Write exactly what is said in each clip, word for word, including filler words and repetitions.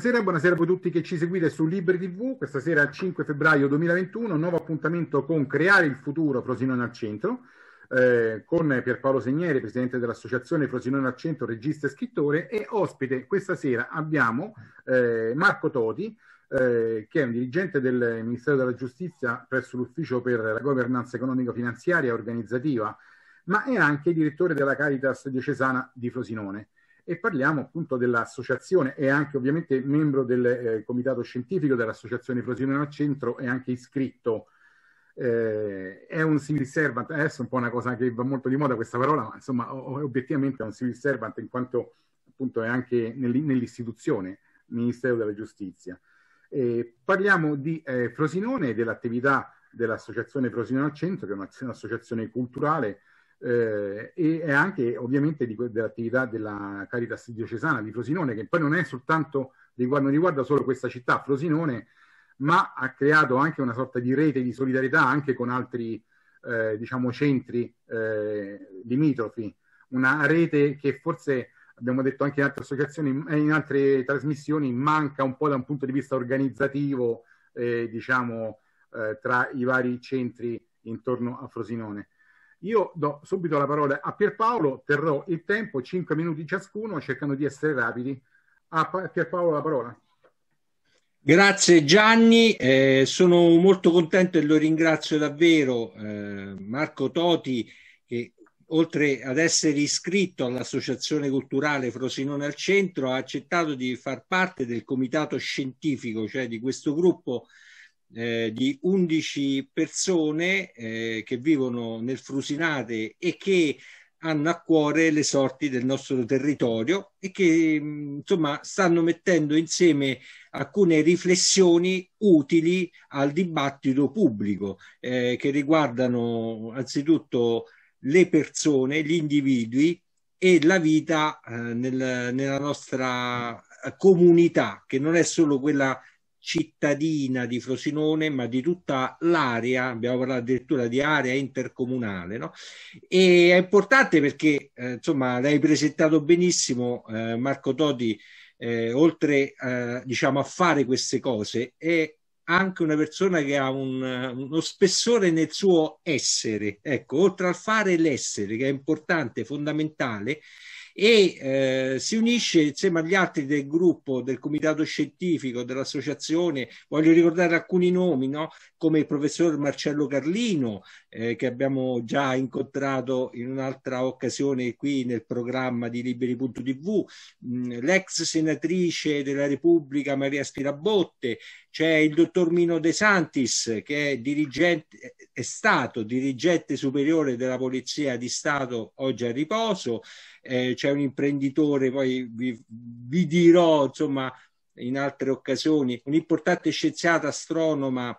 Buonasera, buonasera a voi tutti che ci seguite su Libri ti vu, questa sera cinque febbraio duemilaventuno, nuovo appuntamento con Creare il futuro Frosinone al centro, eh, con Pier Paolo Segneri, presidente dell'associazione Frosinone al centro, regista e scrittore, e ospite questa sera abbiamo eh, Marco Toti, eh, che è un dirigente del Ministero della Giustizia presso l'Ufficio per la Governanza Economico-Finanziaria e Organizzativa, ma è anche direttore della Caritas Diocesana di Frosinone. E parliamo appunto dell'associazione, è anche ovviamente membro del eh, comitato scientifico dell'associazione Frosinone al centro e anche iscritto, eh, è un civil servant, adesso è un po' una cosa che va molto di moda questa parola, ma insomma obiettivamente è un civil servant in quanto appunto è anche nell'istituzione, Ministero della Giustizia. Eh, parliamo di eh, Frosinone e dell'attività dell'associazione Frosinone al centro, che è un'associazione culturale, Eh, e anche ovviamente dell'attività della Caritas Diocesana di Frosinone, che poi non è soltanto riguardo, non riguarda solo questa città Frosinone, ma ha creato anche una sorta di rete di solidarietà anche con altri eh, diciamo centri eh, limitrofi, una rete che forse abbiamo detto anche in altre associazioni e in altre trasmissioni manca un po' da un punto di vista organizzativo eh, diciamo eh, tra i vari centri intorno a Frosinone. Io do subito la parola a Pierpaolo, terrò il tempo, cinque minuti ciascuno, cercando di essere rapidi. A Pierpaolo la parola. Grazie Gianni, eh, sono molto contento e lo ringrazio davvero eh, Marco Toti, che oltre ad essere iscritto all'Associazione Culturale Frosinone al Centro ha accettato di far parte del comitato scientifico, cioè di questo gruppo Eh, di undici persone eh, che vivono nel Frusinate e che hanno a cuore le sorti del nostro territorio e che mh, insomma stanno mettendo insieme alcune riflessioni utili al dibattito pubblico eh, che riguardano anzitutto le persone, gli individui e la vita eh, nel, nella nostra comunità, che non è solo quella cittadina di Frosinone ma di tutta l'area, abbiamo parlato addirittura di area intercomunale, no? E è importante perché eh, insomma l'hai presentato benissimo eh, Marco Toti, eh, oltre eh, diciamo a fare queste cose è anche una persona che ha un, uno spessore nel suo essere, ecco, oltre al fare l'essere che è importante, fondamentale, e eh, si unisce insieme agli altri del gruppo, del comitato scientifico, dell'associazione. Voglio ricordare alcuni nomi, no? Come il professor Marcello Carlino, eh, che abbiamo già incontrato in un'altra occasione qui nel programma di Liberi punto ti vu, l'ex senatrice della Repubblica Maria Spilabotte, c'è il dottor Mino De Santis, che è, dirigente, è stato dirigente superiore della Polizia di Stato, oggi a riposo, eh, c'è un imprenditore, poi vi, vi dirò insomma in altre occasioni, un'importante scienziata astronoma,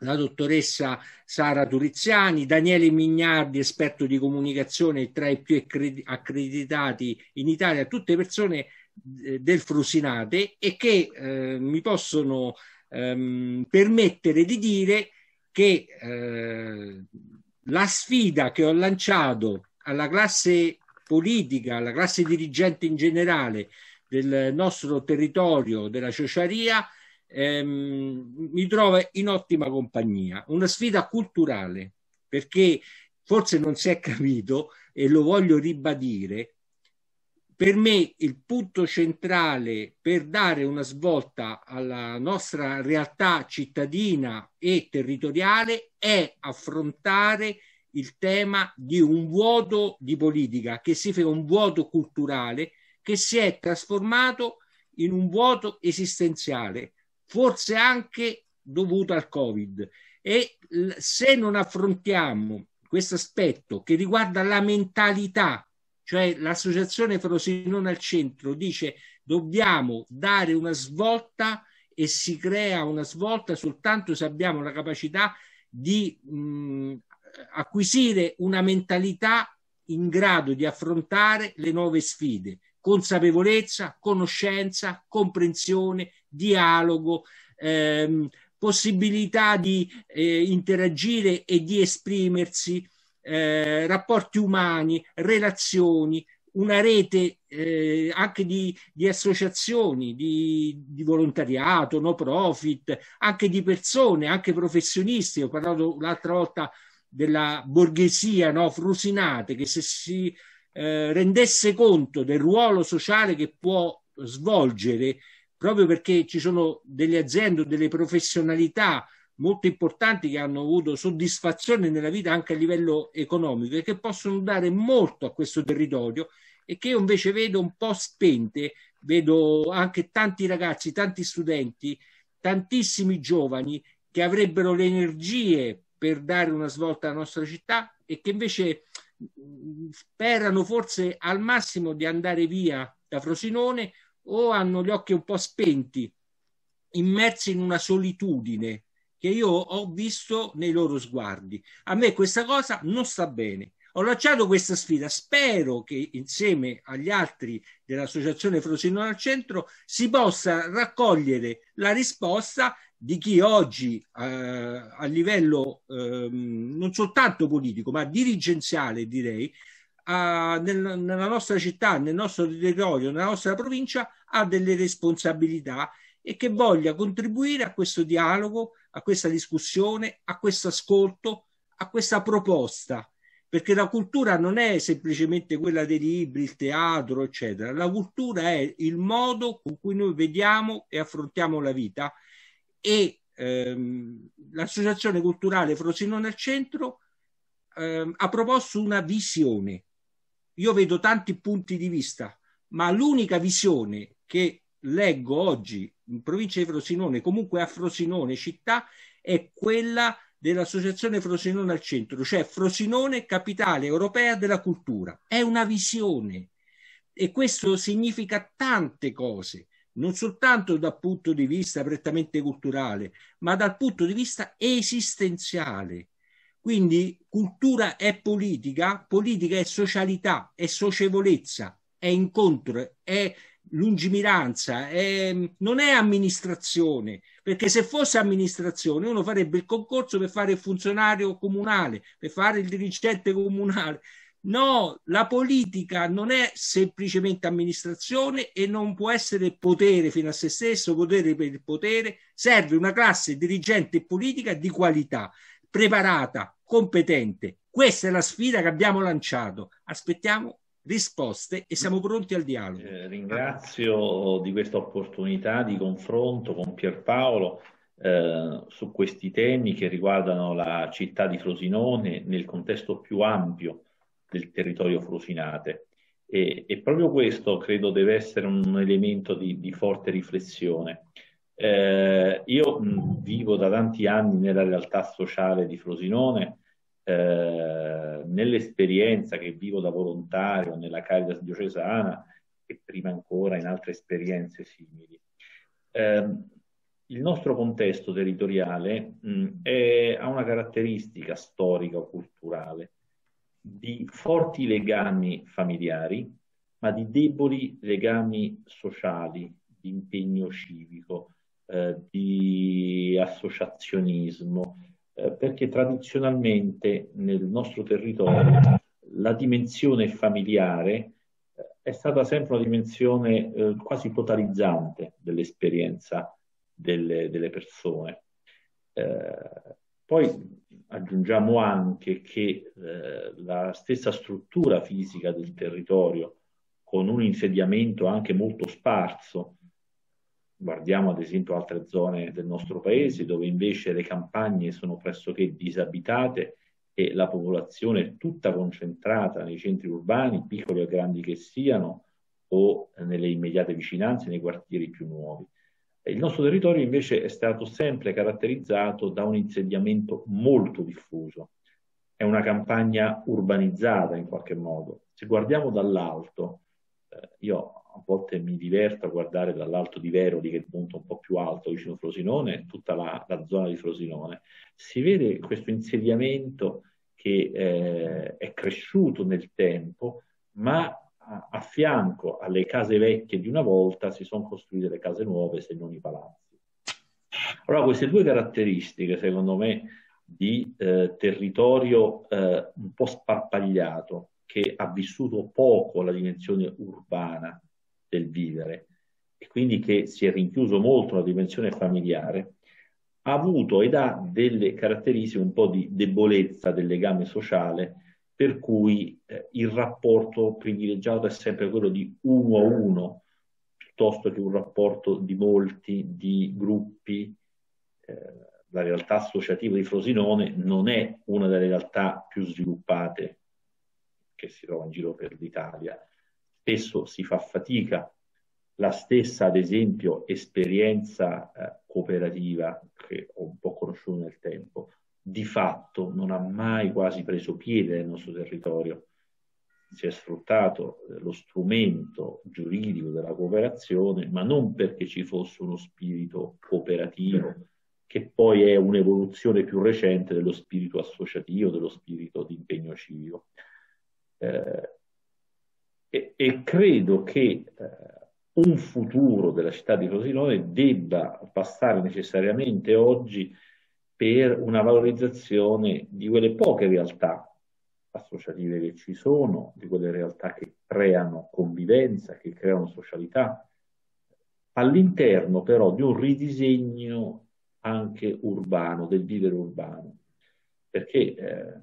la dottoressa Sara Turiziani, Daniele Mignardi, esperto di comunicazione tra i più accreditati in Italia, tutte persone del Frusinate e che eh, mi possono ehm, permettere di dire che eh, la sfida che ho lanciato alla classe politica, alla classe dirigente in generale del nostro territorio, della Ciociaria, ehm, mi trova in ottima compagnia. Una sfida culturale, perché forse non si è capito e lo voglio ribadire. Per me il punto centrale per dare una svolta alla nostra realtà cittadina e territoriale è affrontare il tema di un vuoto di politica, che si fa un vuoto culturale che si è trasformato in un vuoto esistenziale, forse anche dovuto al Covid. E se non affrontiamo questo aspetto che riguarda la mentalità, cioè l'associazione Frosinone al centro dice dobbiamo dare una svolta e si crea una svolta soltanto se abbiamo la capacità di mh, acquisire una mentalità in grado di affrontare le nuove sfide, consapevolezza, conoscenza, comprensione, dialogo, ehm, possibilità di eh, interagire e di esprimersi, Eh, rapporti umani, relazioni, una rete eh, anche di, di associazioni, di, di volontariato, no profit, anche di persone, anche professionisti. Ho parlato l'altra volta della borghesia, no, Frusinate, che se si eh, rendesse conto del ruolo sociale che può svolgere, proprio perché ci sono delle aziende, delle professionalità molto importanti che hanno avuto soddisfazione nella vita anche a livello economico e che possono dare molto a questo territorio, e che io invece vedo un po' spente. Vedo anche tanti ragazzi, tanti studenti, tantissimi giovani che avrebbero le energie per dare una svolta alla nostra città e che invece sperano forse al massimo di andare via da Frosinone, o hanno gli occhi un po' spenti, immersi in una solitudine che io ho visto nei loro sguardi. A me questa cosa non sta bene. Ho lanciato questa sfida, spero che insieme agli altri dell'associazione Frosinone al Centro si possa raccogliere la risposta di chi oggi eh, a livello eh, non soltanto politico ma dirigenziale, direi, a, nel, nella nostra città, nel nostro territorio, nella nostra provincia ha delle responsabilità, e che voglia contribuire a questo dialogo, a questa discussione, a questo ascolto, a questa proposta, perché la cultura non è semplicemente quella dei libri, il teatro, eccetera. La cultura è il modo con cui noi vediamo e affrontiamo la vita, e ehm, l'associazione culturale Frosinone al Centro ehm, ha proposto una visione. Io vedo tanti punti di vista, ma l'unica visione che leggo oggi in provincia di Frosinone, comunque a Frosinone città, è quella dell'associazione Frosinone al Centro, cioè Frosinone capitale europea della cultura. È una visione, e questo significa tante cose, non soltanto dal punto di vista prettamente culturale, ma dal punto di vista esistenziale. Quindi cultura è politica, politica è socialità, è socievolezza, è incontro, è lungimiranza, è, non è amministrazione, perché se fosse amministrazione uno farebbe il concorso per fare il funzionario comunale, per fare il dirigente comunale. No, la politica non è semplicemente amministrazione e non può essere potere fino a se stesso, potere per il potere. Serve una classe dirigente politica di qualità, preparata, competente. Questa è la sfida che abbiamo lanciato. Aspettiamo risposte e siamo pronti al dialogo. Eh, ringrazio di questa opportunità di confronto con Pier Paolo eh, su questi temi che riguardano la città di Frosinone nel contesto più ampio del territorio Frusinate, e, e proprio questo credo deve essere un elemento di, di forte riflessione. Eh, io mh, vivo da tanti anni nella realtà sociale di Frosinone. Eh, nell'esperienza che vivo da volontario nella Caritas Diocesana e prima ancora in altre esperienze simili, eh, il nostro contesto territoriale mh, è, ha una caratteristica storica o culturale di forti legami familiari, ma di deboli legami sociali, di impegno civico, eh, di associazionismo, perché tradizionalmente nel nostro territorio la dimensione familiare è stata sempre una dimensione eh, quasi totalizzante dell'esperienza delle, delle persone. Eh, poi aggiungiamo anche che eh, la stessa struttura fisica del territorio, con un insediamento anche molto sparso. Guardiamo ad esempio altre zone del nostro paese dove invece le campagne sono pressoché disabitate e la popolazione è tutta concentrata nei centri urbani, piccoli o grandi che siano, o nelle immediate vicinanze, nei quartieri più nuovi. Il nostro territorio invece è stato sempre caratterizzato da un insediamento molto diffuso, è una campagna urbanizzata in qualche modo. Se guardiamo dall'alto, eh, io a volte mi diverto a guardare dall'alto di Veroli, che è il punto un po' più alto vicino Frosinone, tutta la, la zona di Frosinone. Si vede questo insediamento che eh, è cresciuto nel tempo, ma a, a fianco alle case vecchie di una volta si sono costruite le case nuove, se non i palazzi. Allora queste due caratteristiche, secondo me, di eh, territorio eh, un po' sparpagliato, che ha vissuto poco la dimensione urbana del vivere e quindi che si è rinchiuso molto alla dimensione familiare, ha avuto ed ha delle caratteristiche un po' di debolezza del legame sociale, per cui eh, il rapporto privilegiato è sempre quello di uno a uno, piuttosto che un rapporto di molti, di gruppi. Eh, la realtà associativa di Frosinone non è una delle realtà più sviluppate che si trova in giro per l'Italia. Spesso si fa fatica. La stessa, ad esempio, esperienza eh, cooperativa, che ho un po' conosciuto nel tempo, di fatto non ha mai quasi preso piede nel nostro territorio. Si è sfruttato lo strumento giuridico della cooperazione, ma non perché ci fosse uno spirito cooperativo, che poi è un'evoluzione più recente dello spirito associativo, dello spirito di impegno civico. Eh, e, e credo che eh, un futuro della città di Frosinone debba passare necessariamente oggi per una valorizzazione di quelle poche realtà associative che ci sono, di quelle realtà che creano convivenza, che creano socialità, all'interno però di un ridisegno anche urbano, del vivere urbano, perché eh,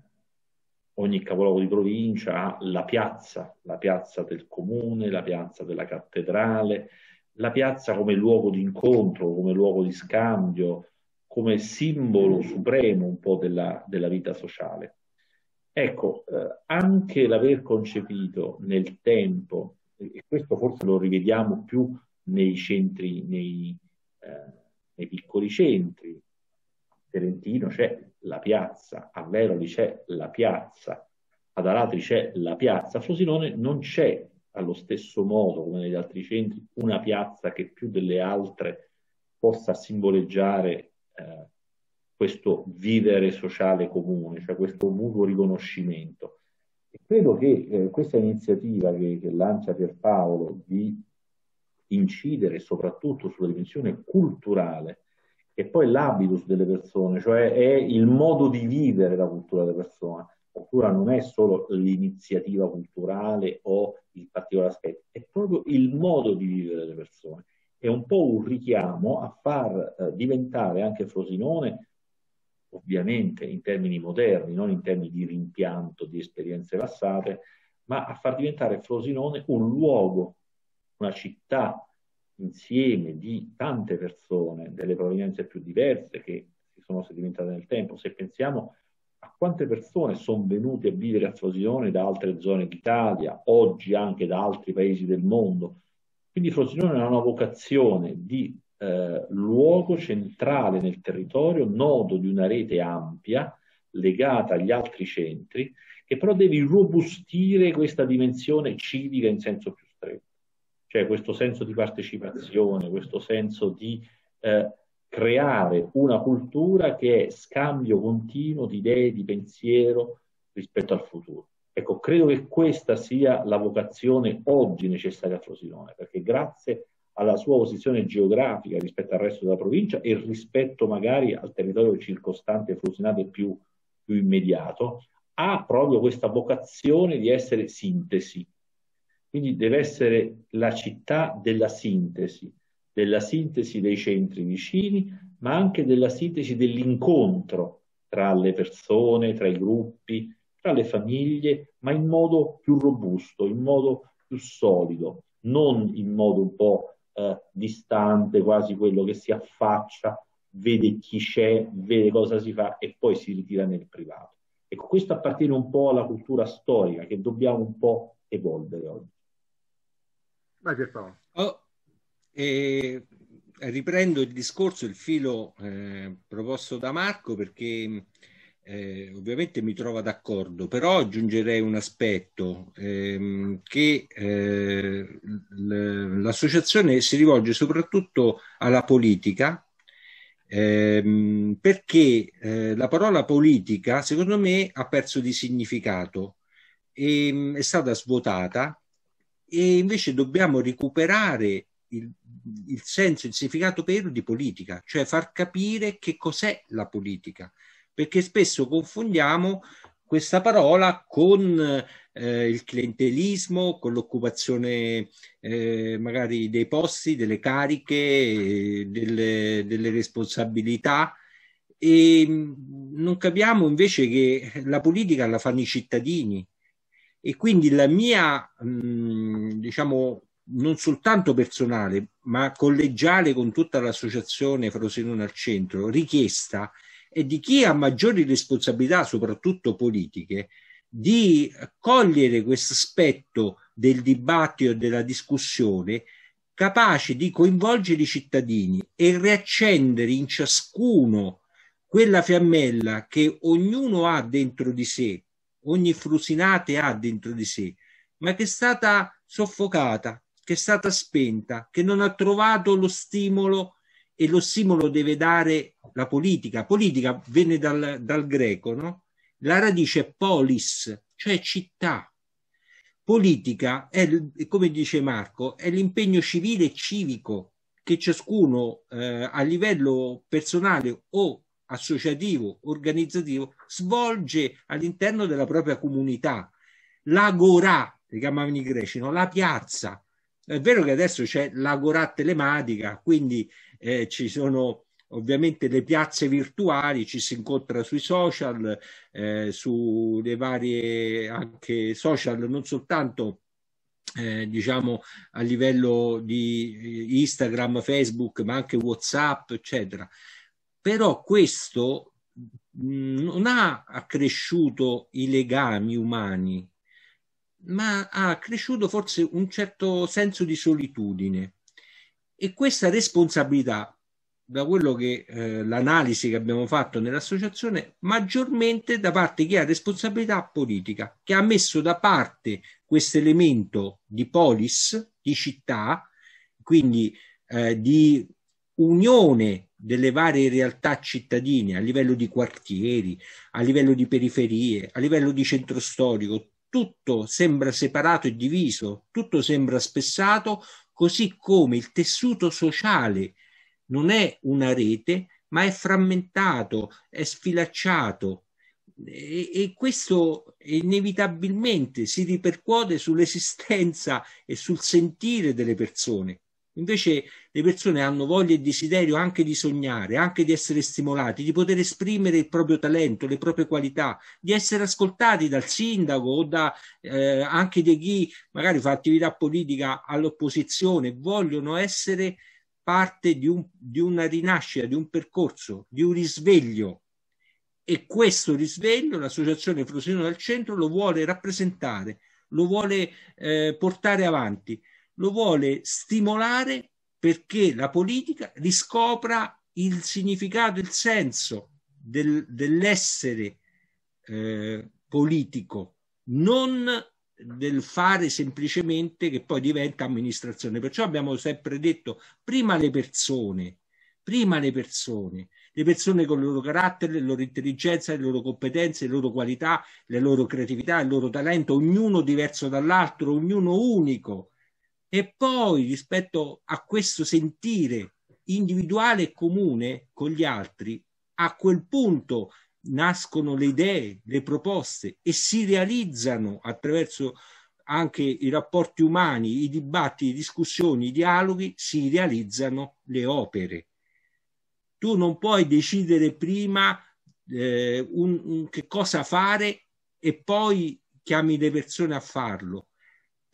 ogni capoluogo di provincia ha la piazza, la piazza del comune, la piazza della cattedrale, la piazza come luogo di incontro, come luogo di scambio, come simbolo supremo un po' della, della vita sociale. Ecco, eh, anche l'aver concepito nel tempo, e questo forse lo rivediamo più nei centri, nei, eh, nei piccoli centri, a Terentino c'è la piazza, a Veroli c'è la piazza, ad Alatri c'è la piazza, a Frosinone non c'è allo stesso modo come negli altri centri una piazza che più delle altre possa simboleggiare Eh, questo vivere sociale comune, cioè questo mutuo riconoscimento. E credo che eh, questa iniziativa che, che lancia Pier Paolo di incidere soprattutto sulla dimensione culturale, che poi è l'habitus delle persone, cioè è il modo di vivere la cultura della persona. La cultura non è solo l'iniziativa culturale o il particolare aspetto, è proprio il modo di vivere delle persone. È un po' un richiamo a far eh, diventare anche Frosinone, ovviamente in termini moderni, non in termini di rimpianto, di esperienze passate, ma a far diventare Frosinone un luogo, una città insieme di tante persone, delle provenienze più diverse che si sono sedimentate nel tempo. Se pensiamo a quante persone sono venute a vivere a Frosinone da altre zone d'Italia, oggi anche da altri paesi del mondo. Quindi Frosinone ha una vocazione di eh, luogo centrale nel territorio, nodo di una rete ampia, legata agli altri centri, che però deve irrobustire questa dimensione civica in senso più stretto. Cioè questo senso di partecipazione, questo senso di eh, creare una cultura che è scambio continuo di idee, di pensiero rispetto al futuro. Ecco, credo che questa sia la vocazione oggi necessaria a Frosinone, perché grazie alla sua posizione geografica rispetto al resto della provincia e rispetto magari al territorio circostante Frusinate più, più immediato, ha proprio questa vocazione di essere sintesi. Quindi deve essere la città della sintesi, della sintesi dei centri vicini, ma anche della sintesi dell'incontro tra le persone, tra i gruppi, tra le famiglie, ma in modo più robusto, in modo più solido, non in modo un po' eh, distante, quasi quello che si affaccia, vede chi c'è, vede cosa si fa e poi si ritira nel privato. Ecco, questo appartiene un po' alla cultura storica che dobbiamo un po' evolvere oggi. Vai Pier Paolo. Oh, eh, riprendo il discorso, il filo eh, proposto da Marco, perché Eh, ovviamente mi trovo d'accordo, però aggiungerei un aspetto ehm, che eh, l'associazione si rivolge soprattutto alla politica ehm, perché eh, la parola politica secondo me ha perso di significato e è stata svuotata, e invece dobbiamo recuperare il, il senso, il significato vero di politica, cioè far capire che cos'è la politica, perché spesso confondiamo questa parola con eh, il clientelismo, con l'occupazione eh, magari dei posti, delle cariche, delle, delle responsabilità, e non capiamo invece che la politica la fanno i cittadini. E quindi la mia, mh, diciamo, non soltanto personale, ma collegiale con tutta l'associazione Frosinone al Centro, richiesta è di chi ha maggiori responsabilità, soprattutto politiche, di cogliere questo aspetto del dibattito e della discussione capace di coinvolgere i cittadini e riaccendere in ciascuno quella fiammella che ognuno ha dentro di sé, ogni frusinate ha dentro di sé, ma che è stata soffocata, che è stata spenta, che non ha trovato lo stimolo, e lo stimolo deve dare la politica. Politica viene dal, dal greco, no? La radice è polis, cioè città. Politica, è, come dice Marco, è l'impegno civile e civico che ciascuno eh, a livello personale o associativo, organizzativo, svolge all'interno della propria comunità. L'agorà, li chiamavano i greci, no? La piazza. È vero che adesso c'è l'agorà telematica, quindi eh, ci sono ovviamente le piazze virtuali, ci si incontra sui social, eh, sulle varie anche social, non soltanto eh, diciamo a livello di Instagram, Facebook, ma anche WhatsApp, eccetera. Però questo non ha accresciuto i legami umani, ma ha cresciuto forse un certo senso di solitudine, e questa responsabilità, da quello che eh, l'analisi che abbiamo fatto nell'associazione, maggiormente da parte chi ha responsabilità politica, che ha messo da parte questo elemento di polis, di città, quindi eh, di unione delle varie realtà cittadine a livello di quartieri, a livello di periferie, a livello di centro storico. Tutto sembra separato e diviso, tutto sembra spessato, così come il tessuto sociale non è una rete, ma è frammentato, è sfilacciato, e, e questo inevitabilmente si ripercuote sull'esistenza e sul sentire delle persone. Invece le persone hanno voglia e desiderio anche di sognare, anche di essere stimolati, di poter esprimere il proprio talento, le proprie qualità, di essere ascoltati dal sindaco o da, eh, anche da chi magari fa attività politica all'opposizione. Vogliono essere parte di, un, di una rinascita, di un percorso, di un risveglio, e questo risveglio l'associazione Frosinone al Centro lo vuole rappresentare, lo vuole eh, portare avanti, lo vuole stimolare, perché la politica riscopra il significato, il senso del, dell'essere eh, politico, non del fare semplicemente, che poi diventa amministrazione. Perciò abbiamo sempre detto prima le persone, prima le persone, le persone con il loro carattere, le loro intelligenza, le loro competenze, le loro qualità, le loro creatività, il loro talento, ognuno diverso dall'altro, ognuno unico. E poi rispetto a questo sentire individuale e comune con gli altri, a quel punto nascono le idee, le proposte, e si realizzano attraverso anche i rapporti umani, i dibattiti, le discussioni, i dialoghi, si realizzano le opere. Tu non puoi decidere prima eh, un, un, che cosa fare e poi chiami le persone a farlo.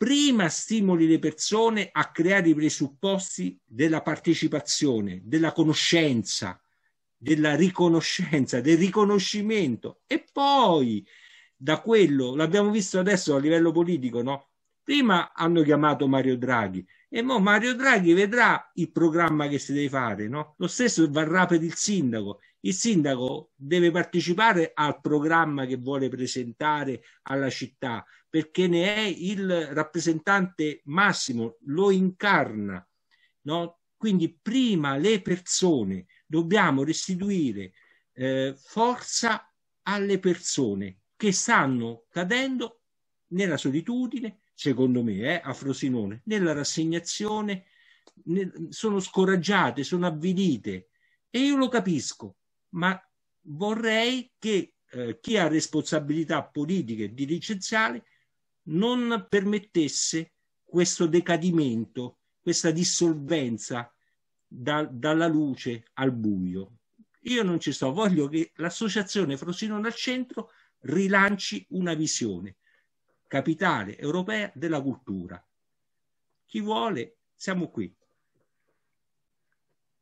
Prima stimoli le persone a creare i presupposti della partecipazione, della conoscenza, della riconoscenza, del riconoscimento, e poi da quello, l'abbiamo visto adesso a livello politico, no? Prima hanno chiamato Mario Draghi, e mo Mario Draghi vedrà il programma che si deve fare, no? Lo stesso varrà per il sindaco. Il sindaco deve partecipare al programma che vuole presentare alla città, perché ne è il rappresentante massimo, lo incarna, no? Quindi prima le persone, dobbiamo restituire eh, forza alle persone che stanno cadendo nella solitudine, secondo me, eh, a Frosinone, nella rassegnazione, nel, sono scoraggiate, sono avvilite, e io lo capisco, ma vorrei che eh, chi ha responsabilità politiche e dirigenziali non permettesse questo decadimento, questa dissolvenza da, dalla luce al buio. Io non ci sto, voglio che l'associazione Frosinone al Centro rilanci una visione, capitale europea della cultura. Chi vuole, siamo qui.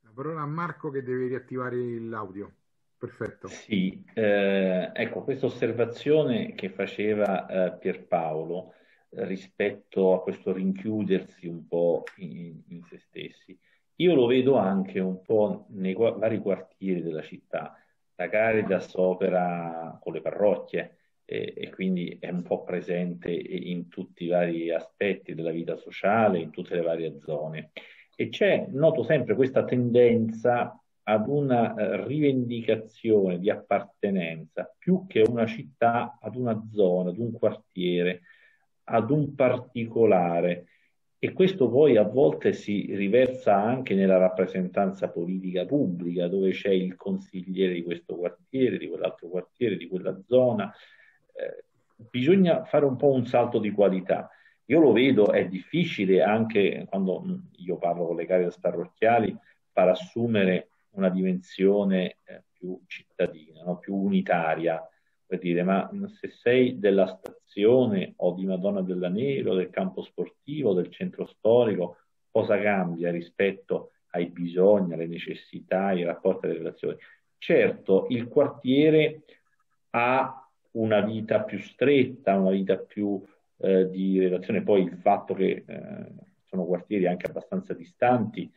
La parola a Marco che deve riattivare l'audio. Perfetto. Sì, eh, ecco, questa osservazione che faceva eh, Pierpaolo eh, rispetto a questo rinchiudersi un po' in, in se stessi, io lo vedo anche un po' nei vari quartieri della città. La Caritas opera con le parrocchie e, e quindi è un po' presente in tutti i vari aspetti della vita sociale, in tutte le varie zone. E c'è, noto sempre, questa tendenza ad una eh, rivendicazione di appartenenza più che una città, ad una zona, ad un quartiere, ad un particolare. E questo poi a volte si riversa anche nella rappresentanza politica pubblica, dove c'è il consigliere di questo quartiere, di quell'altro quartiere, di quella zona. Eh, bisogna fare un po' un salto di qualità. Io lo vedo, è difficile anche quando mh, io parlo con le Caritas parrocchiali, far assumere una dimensione eh, più cittadina, no? Più unitaria, per dire, ma se sei della stazione o di Madonna della Neve o del campo sportivo, del centro storico, cosa cambia rispetto ai bisogni, alle necessità, ai rapporti, alle relazioni? Certo, il quartiere ha una vita più stretta, una vita più eh, di relazione, poi il fatto che eh, sono quartieri anche abbastanza distanti,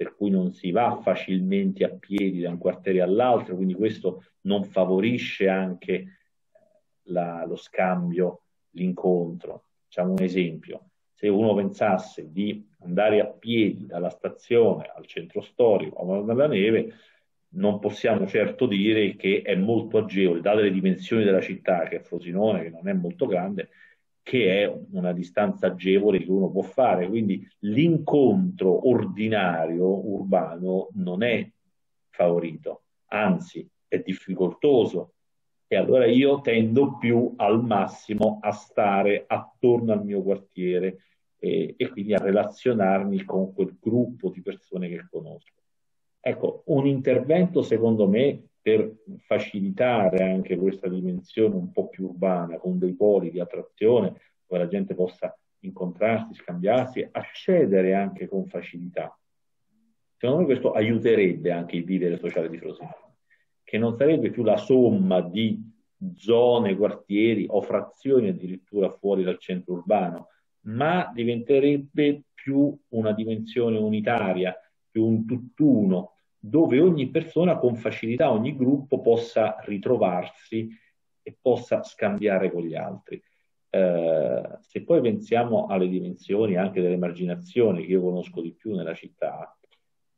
per cui non si va facilmente a piedi da un quartiere all'altro, quindi questo non favorisce anche la, lo scambio, l'incontro. Facciamo un esempio: se uno pensasse di andare a piedi dalla stazione al centro storico a Madonna della Neve, non possiamo certo dire che è molto agevole, date le dimensioni della città, che è Frosinone, che non è molto grande, che è una distanza agevole che uno può fare, quindi l'incontro ordinario urbano non è favorito, anzi è difficoltoso, e allora io tendo più al massimo a stare attorno al mio quartiere e, e quindi a relazionarmi con quel gruppo di persone che conosco. Ecco, un intervento secondo me per facilitare anche questa dimensione un po' più urbana, con dei poli di attrazione dove la gente possa incontrarsi, scambiarsi, accedere anche con facilità. Secondo me questo aiuterebbe anche il vivere sociale di Frosinone, che non sarebbe più la somma di zone, quartieri o frazioni addirittura fuori dal centro urbano, ma diventerebbe più una dimensione unitaria, più un tutt'uno, dove ogni persona con facilità, ogni gruppo possa ritrovarsi e possa scambiare con gli altri. Eh, se poi pensiamo alle dimensioni anche dell'emarginazione, che io conosco di più nella città,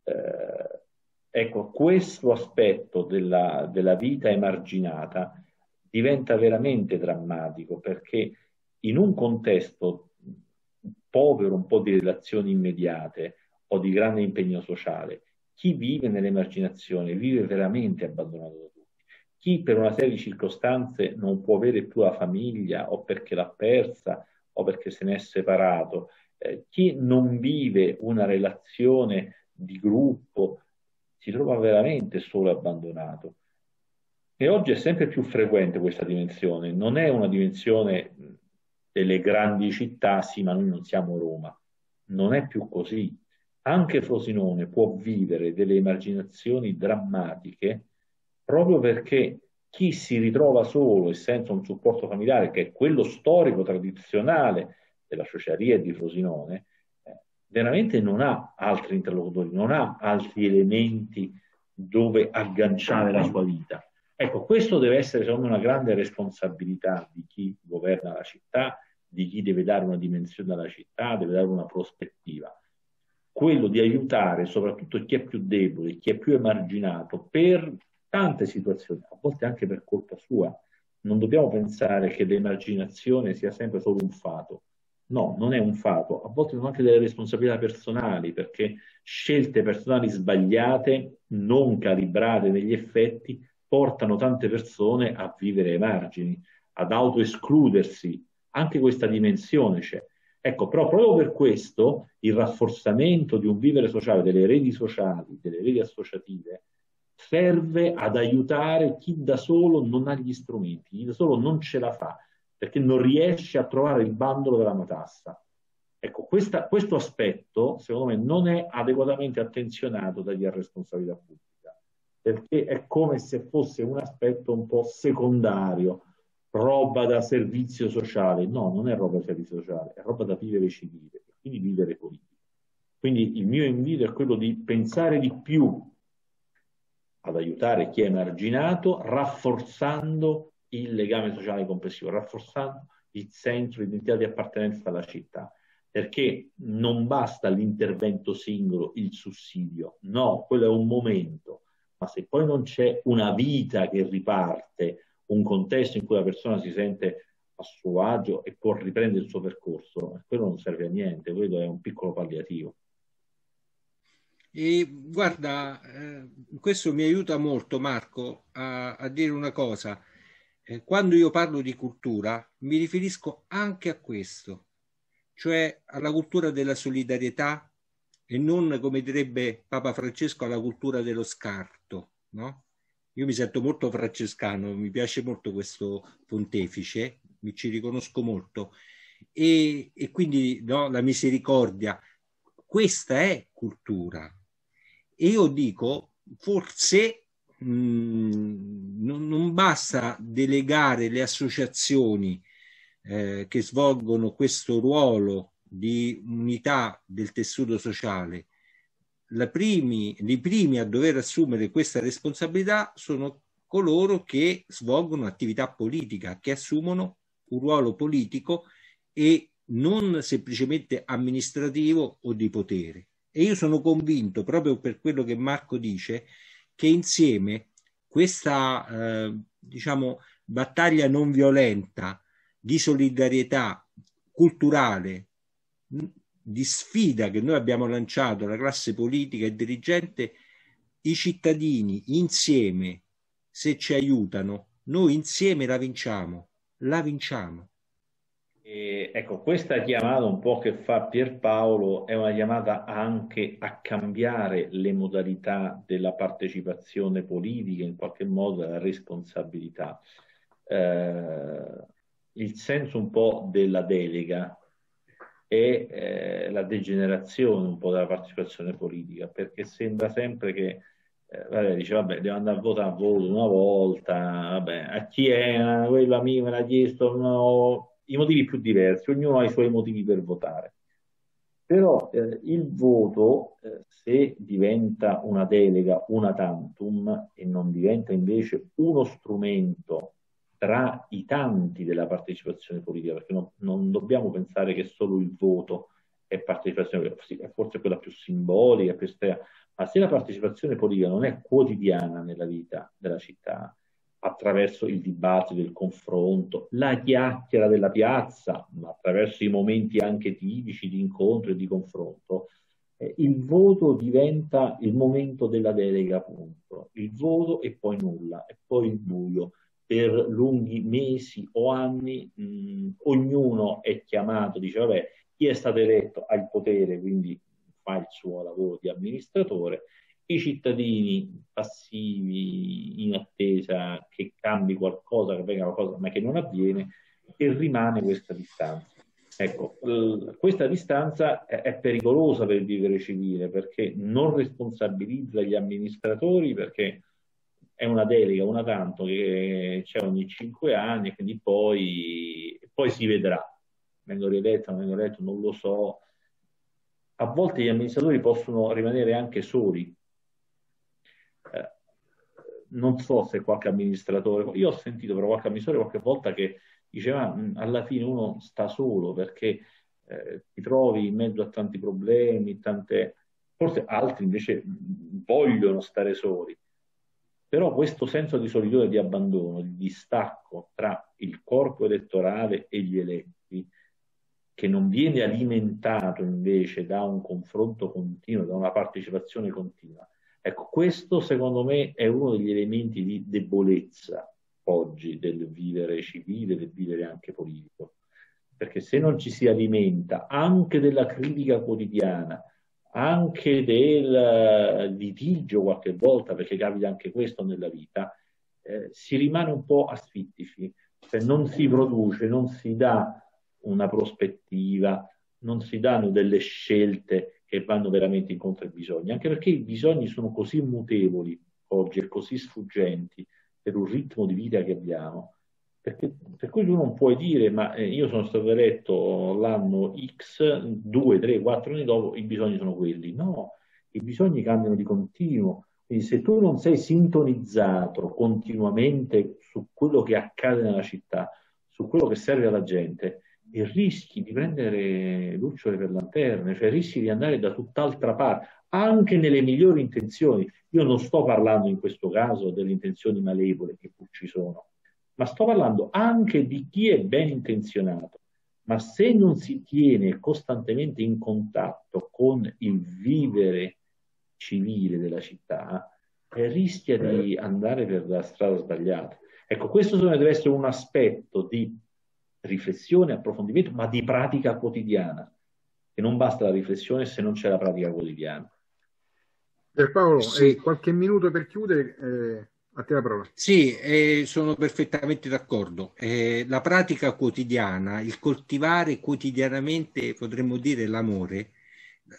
eh, ecco, questo aspetto della, della vita emarginata diventa veramente drammatico, perché in un contesto povero un po' di relazioni immediate o di grande impegno sociale, chi vive nell'emarginazione vive veramente abbandonato da tutti. Chi per una serie di circostanze non può avere più la famiglia, o perché l'ha persa o perché se ne è separato, eh, chi non vive una relazione di gruppo si trova veramente solo e abbandonato. E oggi è sempre più frequente questa dimensione, non è una dimensione delle grandi città, sì ma noi non siamo Roma, non è più così. Anche Frosinone può vivere delle emarginazioni drammatiche proprio perché chi si ritrova solo e senza un supporto familiare, che è quello storico tradizionale della Ciociaria di Frosinone, veramente non ha altri interlocutori, non ha altri elementi dove agganciare la sua vita. Ecco, questo deve essere secondo me una grande responsabilità di chi governa la città, di chi deve dare una dimensione alla città, deve dare una prospettiva. Quello di aiutare soprattutto chi è più debole, chi è più emarginato, per tante situazioni, a volte anche per colpa sua. Non dobbiamo pensare che l'emarginazione sia sempre solo un fato. No, non è un fato. A volte sono anche delle responsabilità personali, perché scelte personali sbagliate, non calibrate negli effetti, portano tante persone a vivere ai margini, ad autoescludersi. Anche questa dimensione c'è. Ecco, però proprio per questo il rafforzamento di un vivere sociale, delle reti sociali, delle reti associative, serve ad aiutare chi da solo non ha gli strumenti, chi da solo non ce la fa, perché non riesce a trovare il bandolo della matassa. Ecco, questa, questo aspetto, secondo me, non è adeguatamente attenzionato dagli responsabilità pubblica, perché è come se fosse un aspetto un po' secondario, roba da servizio sociale. No, non è roba da servizio sociale, è roba da vivere civile, quindi vivere politico. Quindi il mio invito è quello di pensare di più ad aiutare chi è emarginato, rafforzando il legame sociale complessivo, rafforzando il senso di identità di appartenenza alla città, perché non basta l'intervento singolo, il sussidio, no, quello è un momento, ma se poi non c'è una vita che riparte, un contesto in cui la persona si sente a suo agio e può riprendere il suo percorso, quello non serve a niente, quello è un piccolo palliativo. E guarda, eh, questo mi aiuta molto, Marco, a, a dire una cosa. Eh, quando io parlo di cultura mi riferisco anche a questo, cioè alla cultura della solidarietà e non, come direbbe Papa Francesco, alla cultura dello scarto, no? Io mi sento molto francescano, mi piace molto questo pontefice, mi ci riconosco molto, e, e quindi, no, la misericordia, questa è cultura. E io dico, forse mh, non, non basta delegare le associazioni eh, che svolgono questo ruolo di unità del tessuto sociale. La primi, i primi a dover assumere questa responsabilità sono coloro che svolgono attività politica, che assumono un ruolo politico e non semplicemente amministrativo o di potere. E io sono convinto, proprio per quello che Marco dice, che insieme questa eh, diciamo, battaglia non violenta di solidarietà culturale, di sfida che noi abbiamo lanciato alla classe politica e dirigente, i cittadini insieme, se ci aiutano, noi insieme la vinciamo, la vinciamo. E ecco, questa chiamata un po' che fa Pier Paolo è una chiamata anche a cambiare le modalità della partecipazione politica, in qualche modo la responsabilità. Eh, il senso un po' della delega è eh, la degenerazione un po' della partecipazione politica, perché sembra sempre che eh, vabbè, dice vabbè, devo andare a votare, voto una volta, vabbè, a chi è, quello a me me l'ha chiesto, no... i motivi più diversi, ognuno ha i suoi motivi per votare. Però eh, il voto, eh, se diventa una delega, una tantum, e non diventa invece uno strumento tra i tanti della partecipazione politica, perché no, non dobbiamo pensare che solo il voto è partecipazione politica, forse è quella più simbolica, più esterna, ma se la partecipazione politica non è quotidiana nella vita della città, attraverso il dibattito, il confronto, la chiacchiera della piazza, ma attraverso i momenti anche tipici di incontro e di confronto, eh, il voto diventa il momento della delega, appunto. Il voto e poi nulla, e poi il buio. Per lunghi mesi o anni mh, ognuno è chiamato, dice vabbè, chi è stato eletto ha il potere, quindi fa il suo lavoro di amministratore. I cittadini passivi in attesa che cambi qualcosa, che venga qualcosa, ma che non avviene, e rimane questa distanza. Ecco, questa distanza è pericolosa per il vivere civile, perché non responsabilizza gli amministratori, perché è una delega, una tanto, che c'è ogni cinque anni, e quindi poi, poi si vedrà. Vengo rieletto, non vengo eletto, non lo so. A volte gli amministratori possono rimanere anche soli. Eh, non so se qualche amministratore, io ho sentito però qualche amministratore qualche volta che diceva alla fine uno sta solo perché eh, ti trovi in mezzo a tanti problemi, tante... forse altri invece vogliono stare soli, però questo senso di solitudine, di abbandono, di distacco tra il corpo elettorale e gli eletti, che non viene alimentato invece da un confronto continuo, da una partecipazione continua, Ecco, questo secondo me è uno degli elementi di debolezza oggi del vivere civile, del vivere anche politico, perché se non ci si alimenta anche della critica quotidiana, anche del litigio qualche volta, perché capita anche questo nella vita, eh, si rimane un po' asfittici, se non si produce, non si dà una prospettiva, non si danno delle scelte che vanno veramente incontro ai bisogni, anche perché i bisogni sono così mutevoli oggi e così sfuggenti per un ritmo di vita che abbiamo, perché, per cui tu non puoi dire ma eh, io sono stato eletto l'anno X, due, tre, quattro anni dopo i bisogni sono quelli. No, i bisogni cambiano di continuo, quindi se tu non sei sintonizzato continuamente su quello che accade nella città, su quello che serve alla gente, e rischi di prendere lucciole per lanterne, cioè rischi di andare da tutt'altra parte, anche nelle migliori intenzioni. Io non sto parlando in questo caso delle intenzioni malevole che pur ci sono, ma sto parlando anche di chi è ben intenzionato, ma se non si tiene costantemente in contatto con il vivere civile della città, eh, rischia di andare per la strada sbagliata. Ecco, questo deve essere un aspetto di riflessione, approfondimento, ma di pratica quotidiana, che non basta la riflessione se non c'è la pratica quotidiana. Pier Paolo, sì. eh, qualche minuto per chiudere, eh, a te la parola. Sì, eh, sono perfettamente d'accordo. Eh, la pratica quotidiana, il coltivare quotidianamente, potremmo dire, l'amore,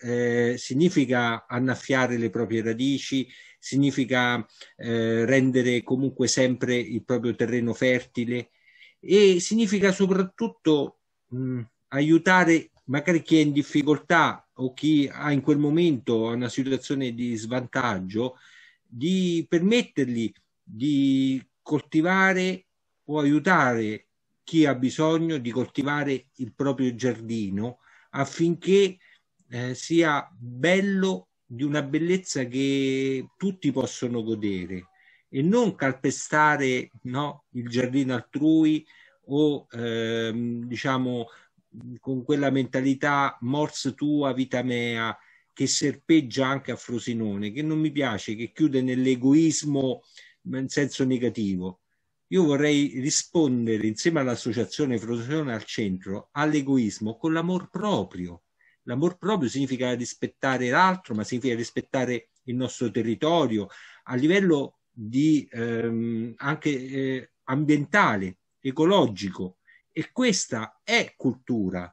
eh, significa annaffiare le proprie radici, significa eh, rendere comunque sempre il proprio terreno fertile, e significa soprattutto mh, aiutare magari chi è in difficoltà o chi ha in quel momento una situazione di svantaggio, di permettergli di coltivare o aiutare chi ha bisogno di coltivare il proprio giardino affinché eh, sia bello, di una bellezza che tutti possono godere, e non calpestare, no, il giardino altrui o ehm, diciamo con quella mentalità mors tua vita mea che serpeggia anche a Frosinone, che non mi piace, che chiude nell'egoismo in senso negativo. Io vorrei rispondere insieme all'associazione Frosinone al centro all'egoismo con l'amor proprio. L'amor proprio significa rispettare l'altro, ma significa rispettare il nostro territorio a livello di ehm, anche eh, ambientale, ecologico, e questa è cultura.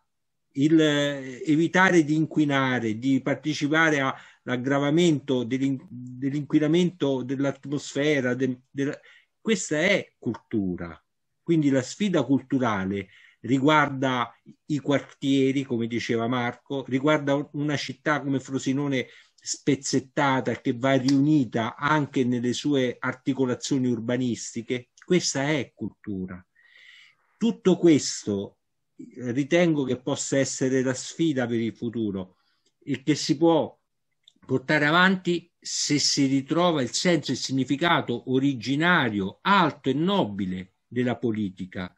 Il eh, evitare di inquinare, di partecipare all'aggravamento dell'inquinamento dell'atmosfera, de, de, questa è cultura. Quindi la sfida culturale riguarda i quartieri, come diceva Marco, riguarda una città come Frosinone spezzettata che va riunita anche nelle sue articolazioni urbanistiche. Questa è cultura. Tutto questo ritengo che possa essere la sfida per il futuro e che si può portare avanti se si ritrova il senso e il significato originario, alto e nobile della politica.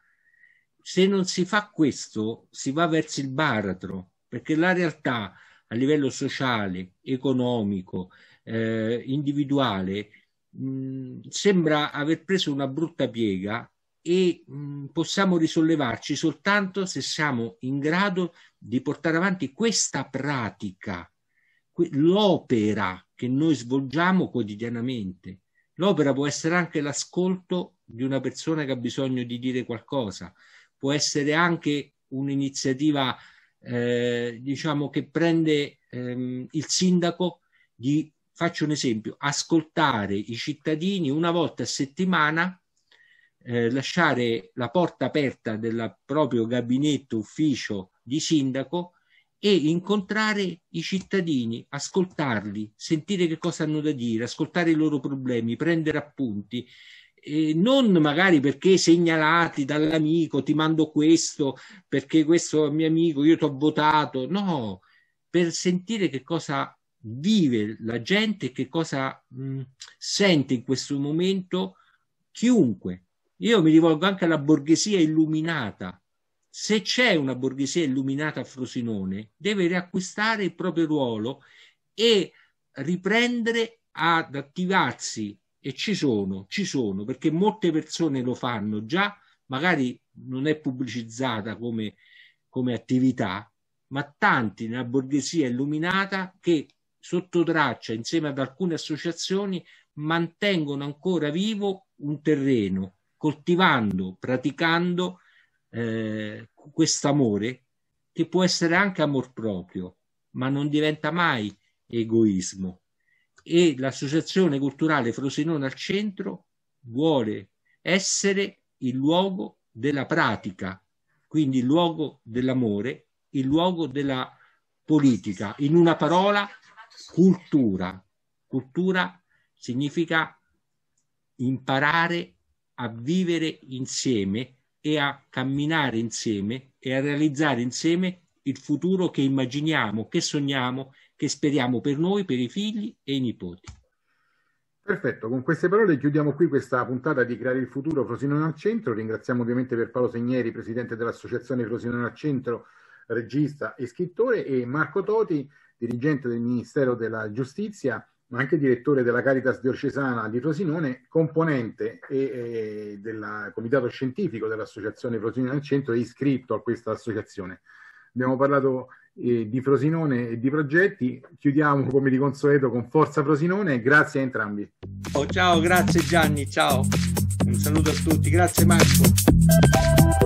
Se non si fa questo, si va verso il baratro, perché la realtà a livello sociale, economico, eh, individuale, mh, sembra aver preso una brutta piega, e mh, possiamo risollevarci soltanto se siamo in grado di portare avanti questa pratica, que- l'opera che noi svolgiamo quotidianamente. L'opera può essere anche l'ascolto di una persona che ha bisogno di dire qualcosa, può essere anche un'iniziativa Eh, diciamo che prende ehm, il sindaco di, faccio un esempio, ascoltare i cittadini una volta a settimana, eh, lasciare la porta aperta del proprio gabinetto ufficio di sindaco e incontrare i cittadini, ascoltarli, sentire che cosa hanno da dire, ascoltare i loro problemi, prendere appunti. E non magari perché segnalati dall'amico, ti mando questo perché questo è mio amico, io ti ho votato, no, per sentire che cosa vive la gente, che cosa mh, sente in questo momento chiunque. Io mi rivolgo anche alla borghesia illuminata. Se c'è una borghesia illuminata a Frosinone, deve riacquistare il proprio ruolo e riprendere ad attivarsi, e ci sono, ci sono, perché molte persone lo fanno già, magari non è pubblicizzata come, come attività, ma tanti nella borghesia illuminata che sotto traccia, insieme ad alcune associazioni, mantengono ancora vivo un terreno, coltivando, praticando eh, quest'amore, che può essere anche amor proprio, ma non diventa mai egoismo. E l'associazione culturale Frosinone al centro vuole essere il luogo della pratica, quindi il luogo dell'amore, il luogo della politica, in una parola cultura. Cultura significa imparare a vivere insieme e a camminare insieme e a realizzare insieme il futuro che immaginiamo, che sogniamo, che speriamo per noi, per i figli e i nipoti. Perfetto, con queste parole chiudiamo qui questa puntata di Creare il Futuro Frosinone al Centro. Ringraziamo ovviamente Pier Paolo Segneri, presidente dell'associazione Frosinone al Centro, regista e scrittore, e Marco Toti, dirigente del Ministero della Giustizia, ma anche direttore della Caritas Diocesana di Frosinone, componente e, e del comitato scientifico dell'associazione Frosinone al Centro e iscritto a questa associazione. Abbiamo parlato eh, di Frosinone e di progetti. Chiudiamo come di consueto con Forza Frosinone. Grazie a entrambi. Oh, ciao, grazie Gianni, ciao. Un saluto a tutti, grazie Marco.